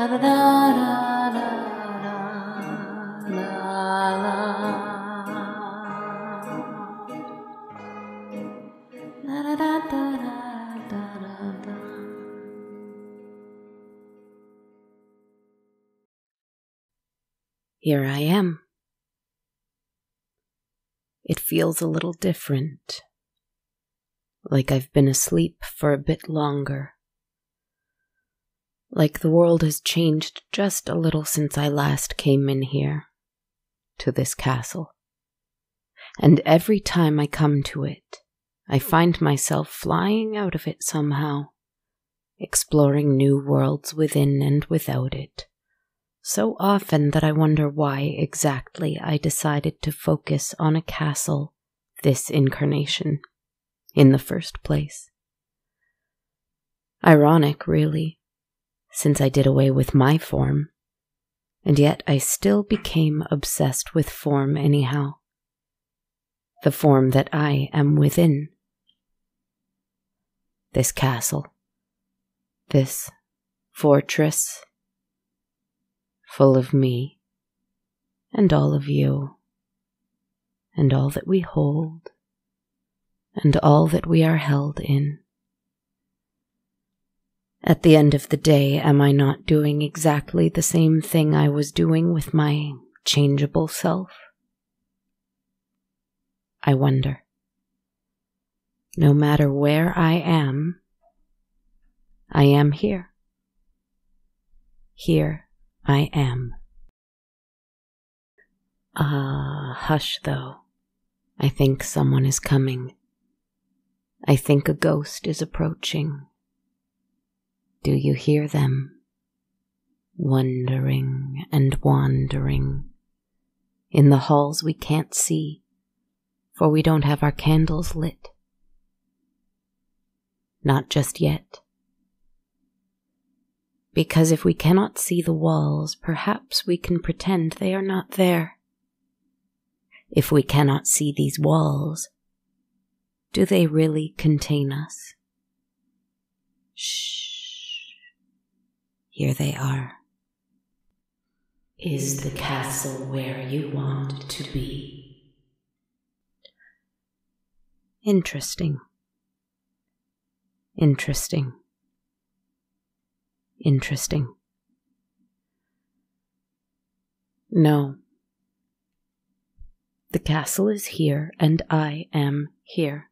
da da da da da la la da da da da. Here I am. It feels a little different, like I've been asleep for a bit longer, like the world has changed just a little since I last came in here, to this castle. And every time I come to it, I find myself flying out of it somehow, exploring new worlds within and without it. So often that I wonder why exactly I decided to focus on a castle this incarnation, in the first place. Ironic, really, since I did away with my form, and yet I still became obsessed with form anyhow. The form that I am within. This castle. This fortress. Full of me, and all of you, and all that we hold, and all that we are held in. At the end of the day, am I not doing exactly the same thing I was doing with my changeable self? I wonder. No matter where I am here. Here. I am. Hush though. I think someone is coming. I think a ghost is approaching. Do you hear them? Wondering and wandering. In the halls we can't see, for we don't have our candles lit. Not just yet. Because if we cannot see the walls, perhaps we can pretend they are not there. If we cannot see these walls, do they really contain us? Shh. Here they are. Is the castle where you want to be? Interesting. No. The castle is here, and I am here.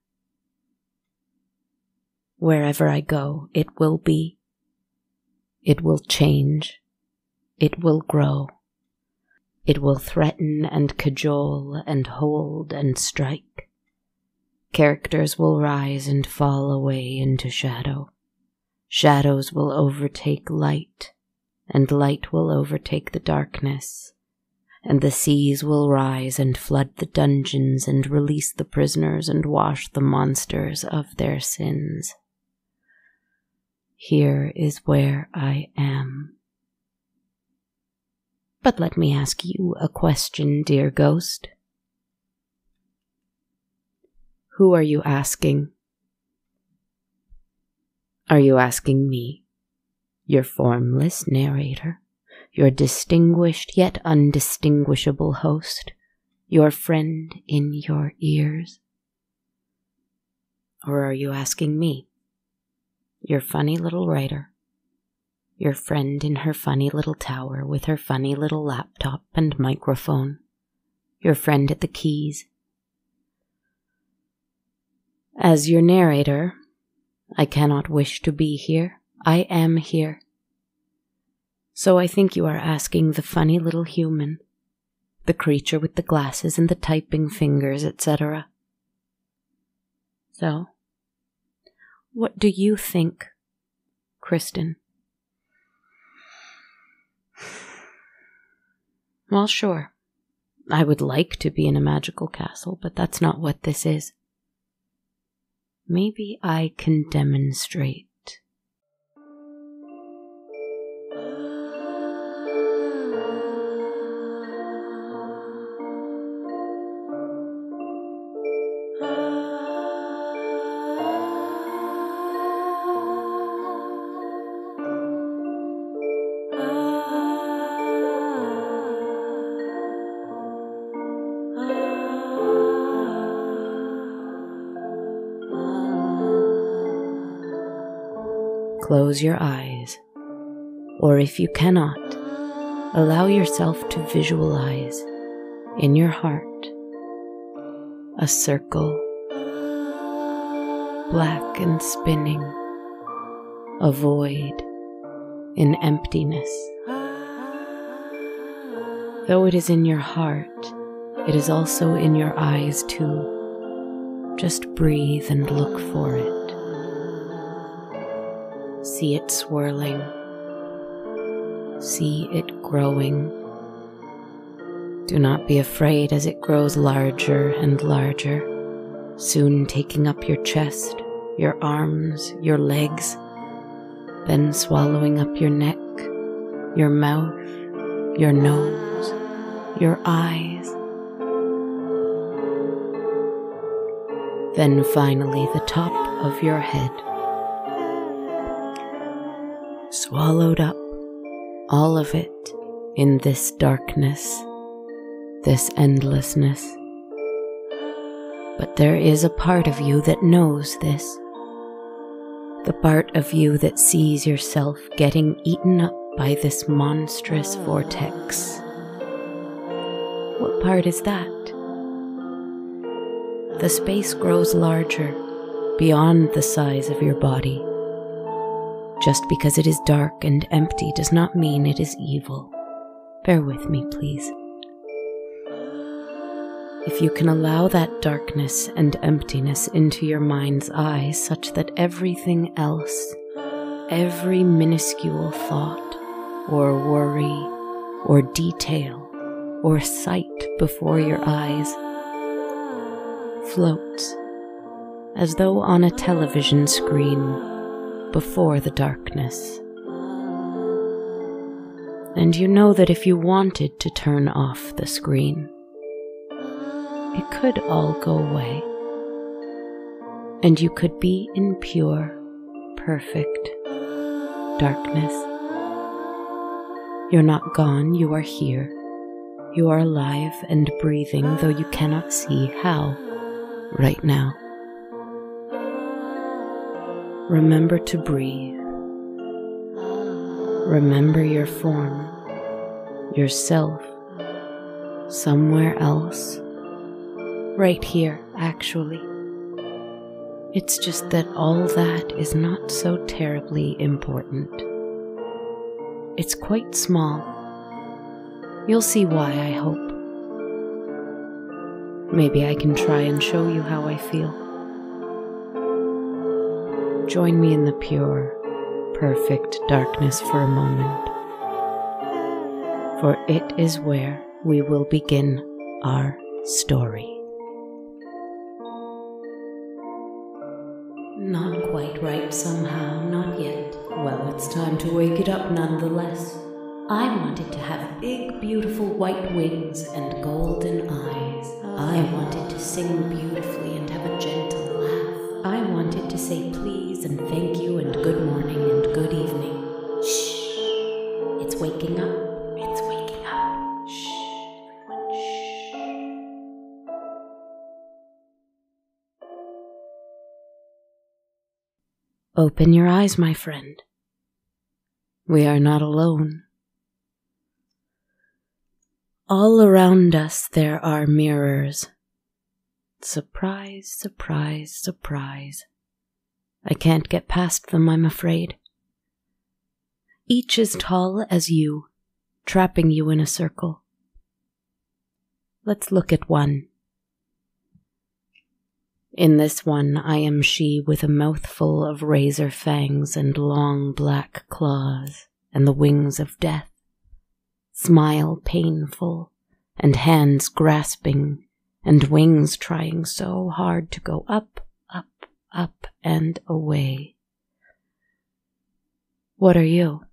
Wherever I go, it will be. It will change. It will grow. It will threaten and cajole and hold and strike. Characters will rise and fall away into shadow. Shadows will overtake light, and light will overtake the darkness, and the seas will rise and flood the dungeons and release the prisoners and wash the monsters of their sins. Here is where I am. But let me ask you a question, dear ghost. Who are you asking? Are you asking me, your formless narrator, your distinguished yet undistinguishable host, your friend in your ears? Or are you asking me, your funny little writer, your friend in her funny little tower with her funny little laptop and microphone, your friend at the keys? As your narrator, I cannot wish to be here. I am here. So I think you are asking the funny little human, the creature with the glasses and the typing fingers, etc. So, what do you think, Kristen? Well, sure, I would like to be in a magical castle, but that's not what this is. Maybe I can demonstrate. close your eyes, or if you cannot, allow yourself to visualize in your heart a circle, black and spinning, a void, an emptiness. Though it is in your heart, it is also in your eyes too. Just breathe and look for it. See it swirling. See it growing. Do not be afraid as it grows larger and larger, soon taking up your chest, your arms, your legs, then swallowing up your neck, your mouth, your nose, your eyes. Then finally the top of your head, swallowed up, all of it, in this darkness, this endlessness. But there is a part of you that knows this, the part of you that sees yourself getting eaten up by this monstrous vortex. What part is that? The space grows larger, beyond the size of your body. Just because it is dark and empty does not mean it is evil. Bear with me, please. If you can allow that darkness and emptiness into your mind's eye such that everything else, every minuscule thought, or worry, or detail, or sight before your eyes, floats, as though on a television screen, before the darkness. And you know that if you wanted to turn off the screen, it could all go away, and you could be in pure, perfect darkness. You're not gone, you are here. You are alive and breathing, though you cannot see how right now. Remember to breathe. Remember your form, yourself, somewhere else, right here, actually. It's just that all that is not so terribly important. It's quite small. You'll see why, I hope. Maybe I can try and show you how I feel. Join me in the pure, perfect darkness for a moment, for it is where we will begin our story. Not quite ripe somehow, not yet. Well, it's time to wake it up nonetheless. I wanted to have big, beautiful white wings and golden eyes. I wanted to sing beautifully and have a gentle laugh. I wanted to say please and thank you and good morning and good evening. Shh. It's waking up. It's waking up. Shh. Everyone, shh. Open your eyes, my friend. We are not alone. All around us there are mirrors. Surprise, surprise, surprise. I can't get past them, I'm afraid. Each is tall as you, trapping you in a circle. Let's look at one. In this one, I am she with a mouthful of razor fangs and long black claws and the wings of death, smile painful and hands grasping, and wings trying so hard to go up, up, up, and away. What are you?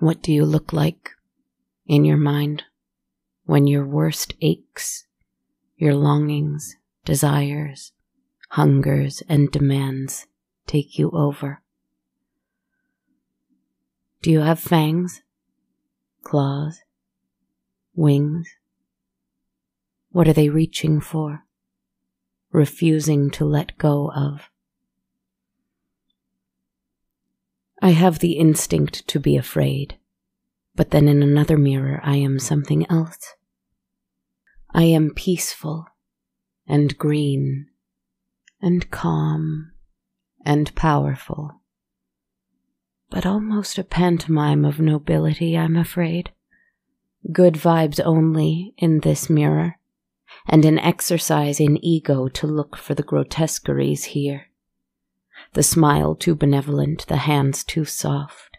What do you look like in your mind when your worst aches, your longings, desires, hungers, and demands take you over? Do you have fangs, claws, wings? What are they reaching for, refusing to let go of? I have the instinct to be afraid, but then in another mirror I am something else. I am peaceful, and green, and calm, and powerful, but almost a pantomime of nobility, I'm afraid. Good vibes only in this mirror, and an exercise in ego to look for the grotesqueries here. The smile too benevolent, the hands too soft.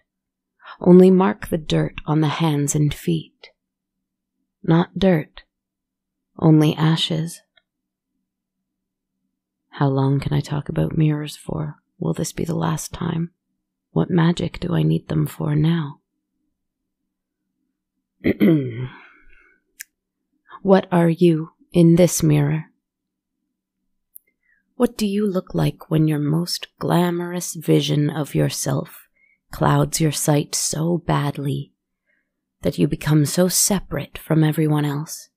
Only mark the dirt on the hands and feet. Not dirt, only ashes. How long can I talk about mirrors for? Will this be the last time? What magic do I need them for now? What are you in this mirror? What do you look like when your most glamorous vision of yourself clouds your sight so badly that you become so separate from everyone else,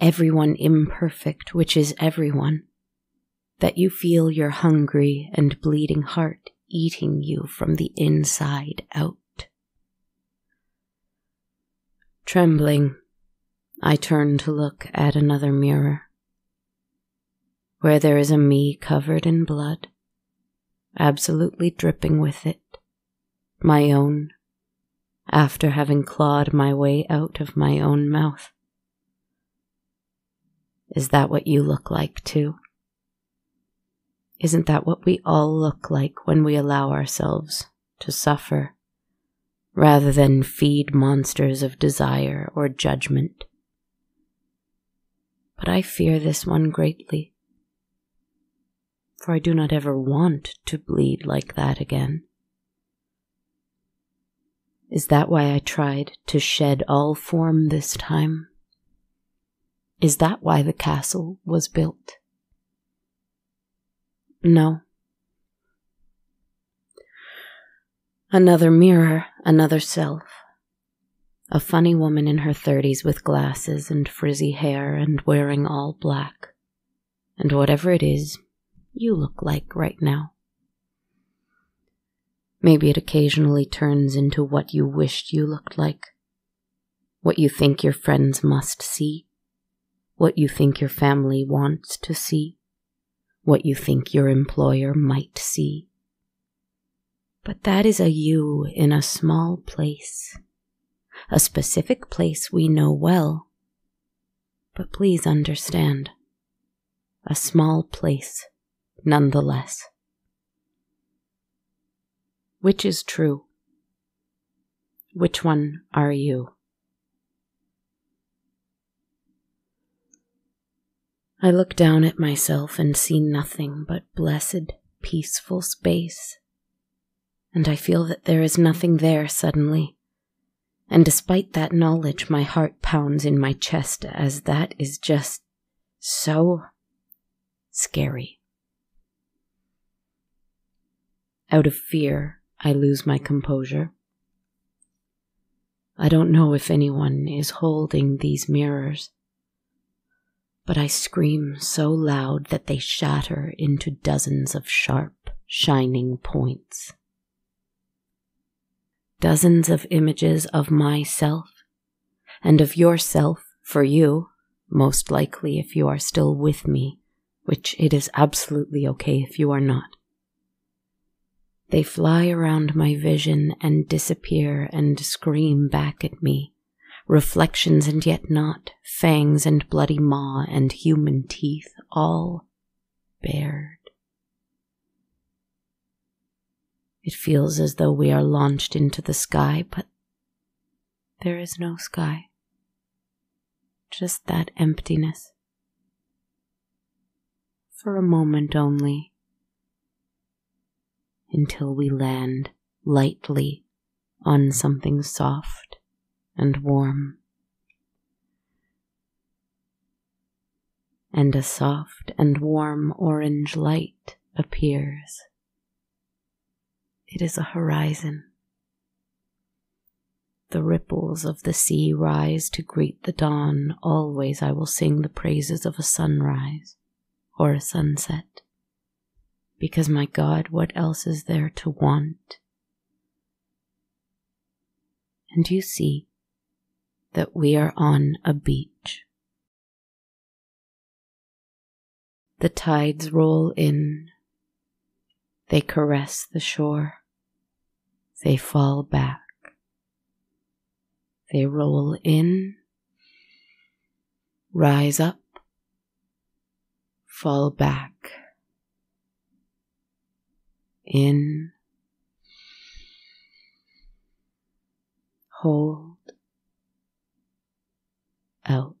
everyone imperfect, which is everyone, that you feel your hungry and bleeding heart eating you from the inside out? Trembling, I turn to look at another mirror, where there is a me covered in blood, absolutely dripping with it, my own, after having clawed my way out of my own mouth. Is that what you look like too? Isn't that what we all look like when we allow ourselves to suffer, rather than feed monsters of desire or judgment? But I fear this one greatly, for I do not ever want to bleed like that again. Is that why I tried to shed all form this time? Is that why the castle was built? No. Another mirror, another self. A funny woman in her 30s with glasses and frizzy hair and wearing all black. And whatever it is, you look like right now. Maybe it occasionally turns into what you wished you looked like. What you think your friends must see. What you think your family wants to see. What you think your employer might see. But that is a you in a small place, a specific place we know well. But please understand, a small place nonetheless. Which is true? Which one are you? I look down at myself and see nothing but blessed, peaceful space. And I feel that there is nothing there suddenly. And despite that knowledge, my heart pounds in my chest, as that is just so scary. Out of fear, I lose my composure. I don't know if anyone is holding these mirrors, but I scream so loud that they shatter into dozens of sharp, shining points. Dozens of images of myself, and of yourself for you, most likely if you are still with me, which it is absolutely okay if you are not. They fly around my vision and disappear and scream back at me, reflections and yet not, fangs and bloody maw and human teeth, all bared. It feels as though we are launched into the sky, but there is no sky. Just that emptiness. For a moment only, until we land lightly on something soft and warm. And a soft and warm orange light appears. It is a horizon. The ripples of the sea rise to greet the dawn. Always I will sing the praises of a sunrise or a sunset, because my God, what else is there to want? and you see that we are on a beach. The tides roll in. They caress the shore. They fall back. They roll in, rise up, fall back. In, hold, out,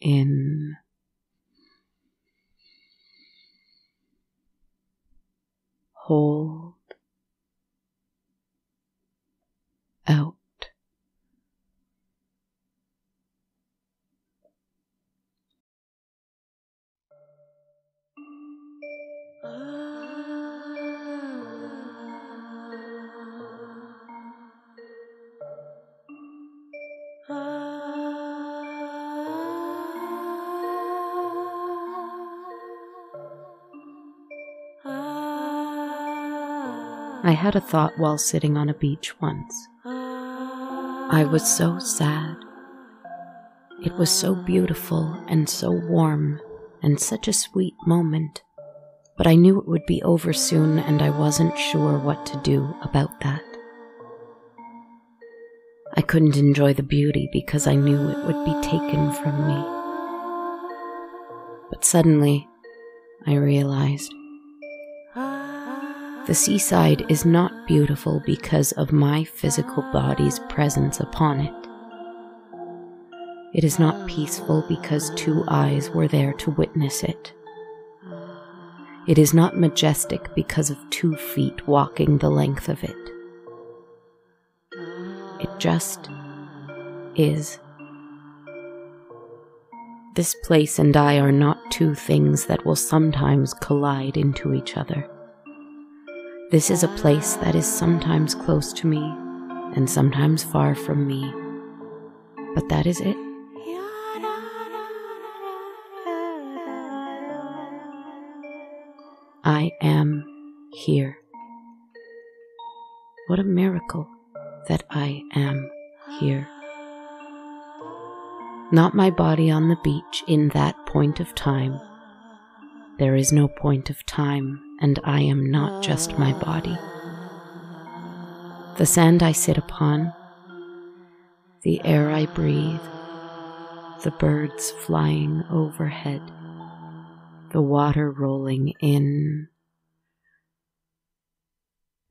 in, hold, out. I had a thought while sitting on a beach once. I was so sad. It was so beautiful and so warm and such a sweet moment, but I knew it would be over soon and I wasn't sure what to do about that. I couldn't enjoy the beauty because I knew it would be taken from me. But suddenly, I realized the seaside is not beautiful because of my physical body's presence upon it. It is not peaceful because two eyes were there to witness it. It is not majestic because of 2 feet walking the length of it. It just is. This place and I are not two things that will sometimes collide into each other. This is a place that is sometimes close to me, and sometimes far from me, but that is it. I am here. What a miracle that I am here. Not my body on the beach in that point of time. There is no point of time, and I am not just my body. The sand I sit upon, the air I breathe, the birds flying overhead, the water rolling in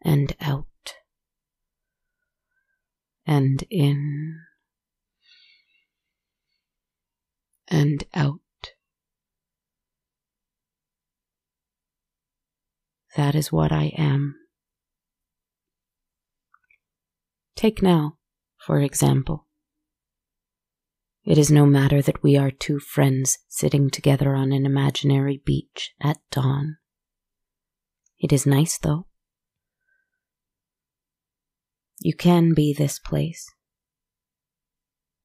and out, and in and out. That is what I am. Take now, for example. It is no matter that we are two friends sitting together on an imaginary beach at dawn. It is nice, though. You can be this place.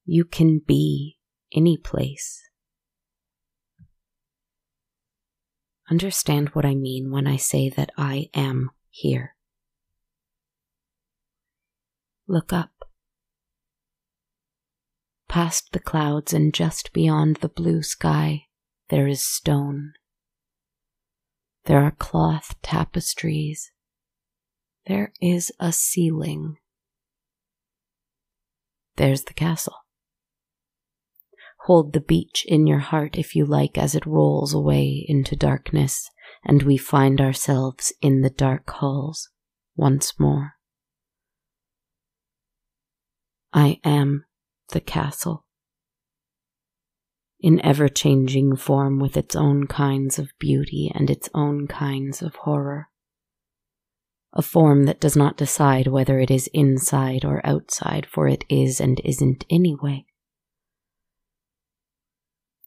You can be any place. Understand what I mean when I say that I am here. Look up. Past the clouds and just beyond the blue sky, there is stone. There are cloth tapestries. There is a ceiling. There's the castle. Hold the beach in your heart if you like as it rolls away into darkness, and we find ourselves in the dark halls once more. I am the castle, in ever-changing form with its own kinds of beauty and its own kinds of horror, a form that does not decide whether it is inside or outside, for it is and isn't anyway.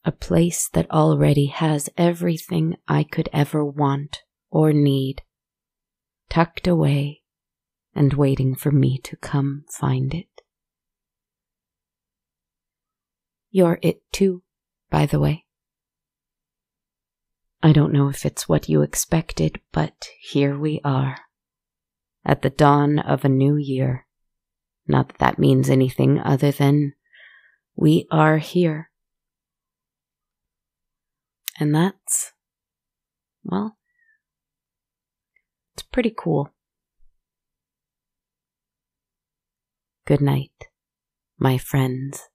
A place that already has everything I could ever want or need, tucked away and waiting for me to come find it. You're it too, by the way. I don't know if it's what you expected, but here we are. at the dawn of a new year. Not that that means anything other than we are here. And that's, well, it's pretty cool. Good night, my friends.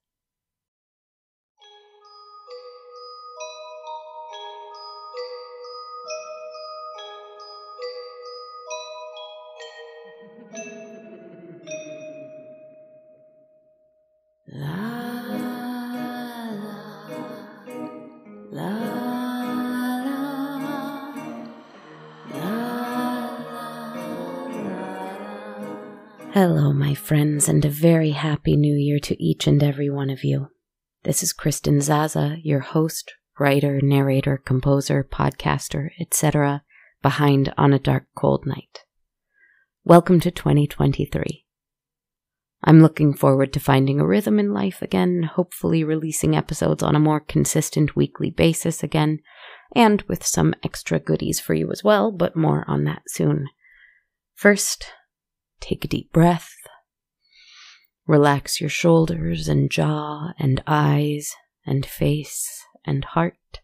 Hello, my friends, and a very happy new year to each and every one of you. This is Kristen Zaza, your host, writer, narrator, composer, podcaster, etc., behind On a Dark, Cold Night. Welcome to 2023. I'm looking forward to finding a rhythm in life again, hopefully releasing episodes on a more consistent weekly basis again, and with some extra goodies for you as well, but more on that soon. First, take a deep breath, relax your shoulders and jaw and eyes and face and heart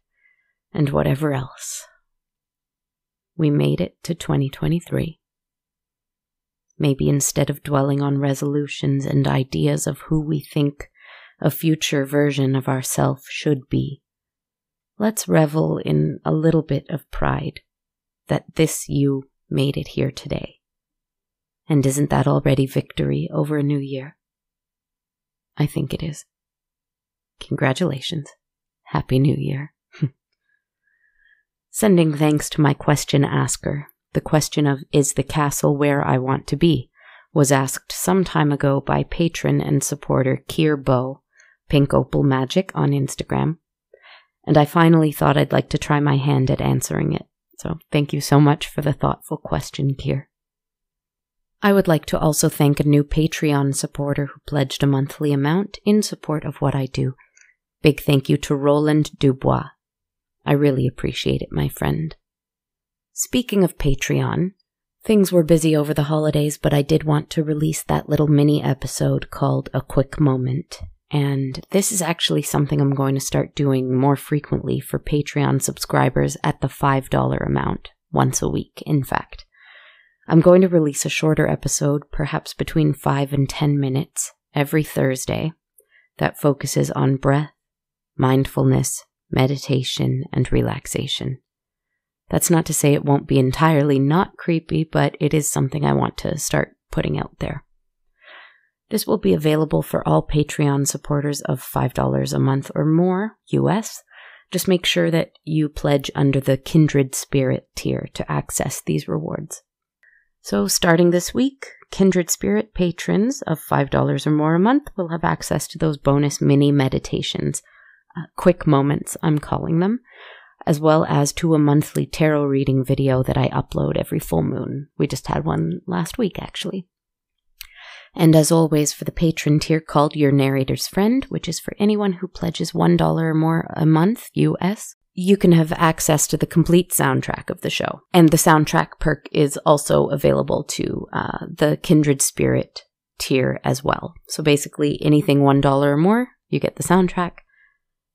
and whatever else. We made it to 2023. Maybe instead of dwelling on resolutions and ideas of who we think a future version of ourselves should be, let's revel in a little bit of pride that this you made it here today. And isn't that already victory over a new year? I think it is. Congratulations. Happy New Year. Sending thanks to my question asker. The question of, is the castle where I want to be, was asked some time ago by patron and supporter Keir Bow, Pink Opal Magic on Instagram. And I finally thought I'd like to try my hand at answering it. So thank you so much for the thoughtful question, Keir. I would like to also thank a new Patreon supporter who pledged a monthly amount in support of what I do. Big thank you to Roland Dubois. I really appreciate it, my friend. Speaking of Patreon, things were busy over the holidays, but I did want to release that little mini episode called A Quick Moment. And this is actually something I'm going to start doing more frequently for Patreon subscribers at the $5 amount, once a week, in fact. I'm going to release a shorter episode, perhaps between 5 and 10 minutes, every Thursday, that focuses on breath, mindfulness, meditation, and relaxation. That's not to say it won't be entirely not creepy, but it is something I want to start putting out there. This will be available for all Patreon supporters of $5 a month or more, US. Just make sure that you pledge under the Kindred Spirit tier to access these rewards. So starting this week, Kindred Spirit patrons of $5 or more a month will have access to those bonus mini meditations, quick moments I'm calling them, as well as to a monthly tarot reading video that I upload every full moon. We just had one last week, actually. And as always, for the patron tier called Your Narrator's Friend, which is for anyone who pledges $1 or more a month, US, you can have access to the complete soundtrack of the show. And the soundtrack perk is also available to the Kindred Spirit tier as well. So basically anything $1 or more, you get the soundtrack.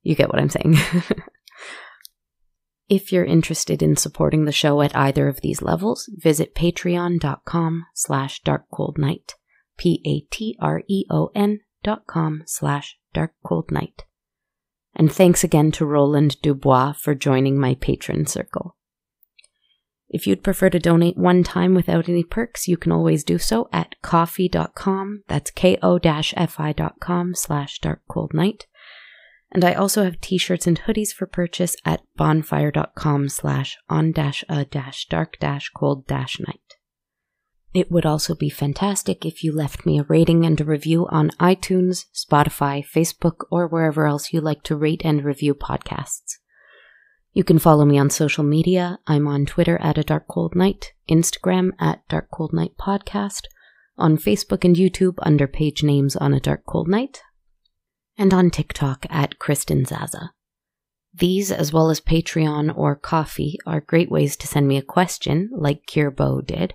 You get what I'm saying. If you're interested in supporting the show at either of these levels, visit patreon.com/darkcoldnight, patreon.com/darkcoldnight. And thanks again to Roland Dubois for joining my patron circle. If you'd prefer to donate one time without any perks, you can always do so at ko-fi.com, that's ko-fi.com/darkcoldnight. And I also have t-shirts and hoodies for purchase at bonfire.com/on-a-dark-cold-night. It would also be fantastic if you left me a rating and a review on iTunes, Spotify, Facebook, or wherever else you like to rate and review podcasts. You can follow me on social media. I'm on Twitter at A Dark Cold Night, Instagram at Dark Cold Night Podcast, on Facebook and YouTube under page names On a Dark Cold Night, and on TikTok at Kristen Zaza. These, as well as Patreon or Ko-fi, are great ways to send me a question, like Keir Bow did,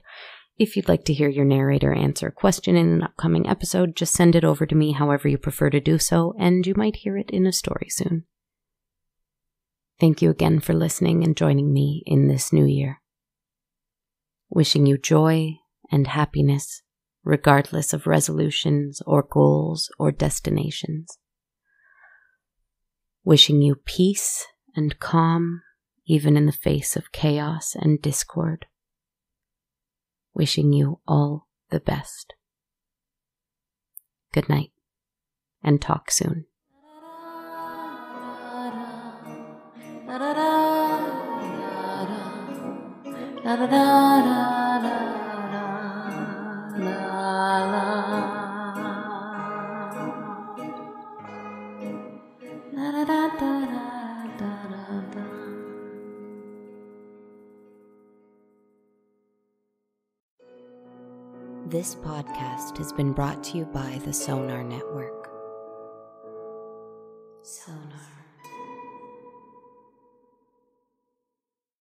If you'd like to hear your narrator answer a question in an upcoming episode, just send it over to me however you prefer to do so, and you might hear it in a story soon. Thank you again for listening and joining me in this new year. Wishing you joy and happiness, regardless of resolutions or goals or destinations. Wishing you peace and calm, even in the face of chaos and discord. Wishing you all the best. Good night, and talk soon. This podcast has been brought to you by the Sonar Network. Sonar.